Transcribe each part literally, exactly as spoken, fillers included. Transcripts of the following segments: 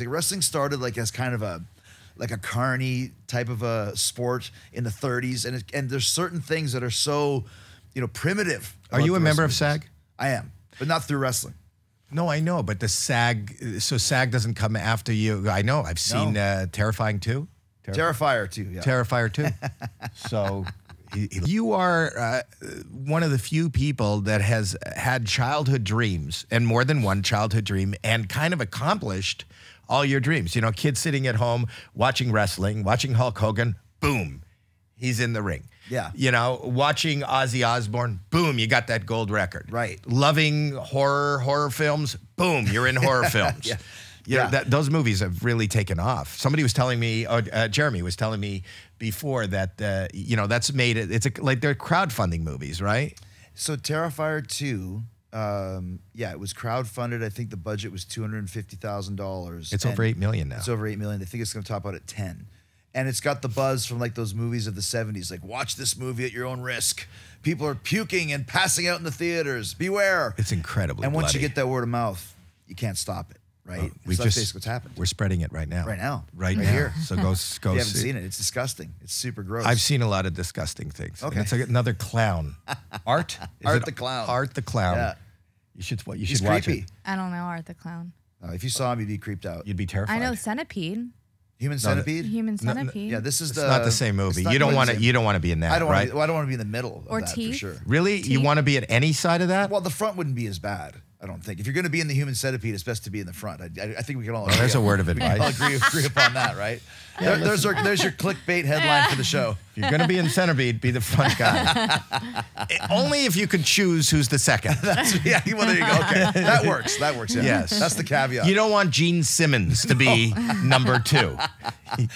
Like wrestling started like as kind of a like a carny type of a sport in the thirties, and it, and there's certain things that are so, you know, primitive. Are you a member of S A G? I am, but not through wrestling. No, I know, but the S A G, so S A G doesn't come after you. I know, I've seen no. uh, Terrifying two. Terrifier two, yeah. Terrifier two. So he, he, you are uh, one of the few people that has had childhood dreams, and more than one childhood dream, and kind of accomplished all your dreams. You know, kids sitting at home watching wrestling, watching Hulk Hogan, boom, he's in the ring. Yeah. You know, watching Ozzy Osbourne, boom, you got that gold record. Right. Loving horror, horror films, boom, you're in horror films. Yeah. You know, yeah. That, those movies have really taken off. Somebody was telling me, uh, uh, Jeremy was telling me before that, uh, you know, that's made it, it's a, like they're crowdfunding movies, right? So Terrifier two, Um, yeah, it was crowdfunded. I think the budget was two hundred and fifty thousand dollars. It's over eight million now. It's over eight million. They think it's going to top out at ten, and it's got the buzz from like those movies of the seventies, like watch this movie at your own risk. People are puking and passing out in the theaters. Beware! It's incredibly. And once bloody. you get that word of mouth, you can't stop it. Right? Uh, we just basically what's happened. We're spreading it right now. Right now. Right, right now. Here. So go, go. If you haven't see. seen it, it's disgusting. It's super gross. I've seen a lot of disgusting things. Okay. And it's like another clown. Art. Is Art the Clown. Art the Clown. Yeah. You should, you should watch it. I don't know Art the Clown. Uh, if you saw him, you'd be creeped out. You'd be terrified. I know Centipede. Human Centipede. No, the, Human Centipede. No, no, yeah, this is the. It's not the same movie. You don't want to. You don't want to be in that. I don't. Right? Be, well, I don't want to be in the middle. Or of that, teeth. For sure. Really, teeth. You want to be at any side of that? Well, the front wouldn't be as bad. I don't think. If you're going to be in the Human Centipede, it's best to be in the front. I, I, I think we can all. Well, there's up. a word of advice. I'll agree, agree upon that, right? Yeah, there, there's, our, there's your clickbait headline for the show. If you're going to be in Centipede, be the front guy. It, only if you could choose who's the second. That's, yeah, well, there you go. Okay, that works. That works. Yeah. Yes, that's the caveat. You don't want Gene Simmons to be no. number two.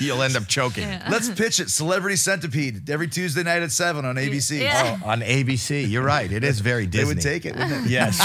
You'll end up choking. Yeah. Let's pitch it. Celebrity Centipede every Tuesday night at seven on A B C. Yeah. Oh, on A B C. You're right. It is very Disney. They would take it, wouldn't it? Yes.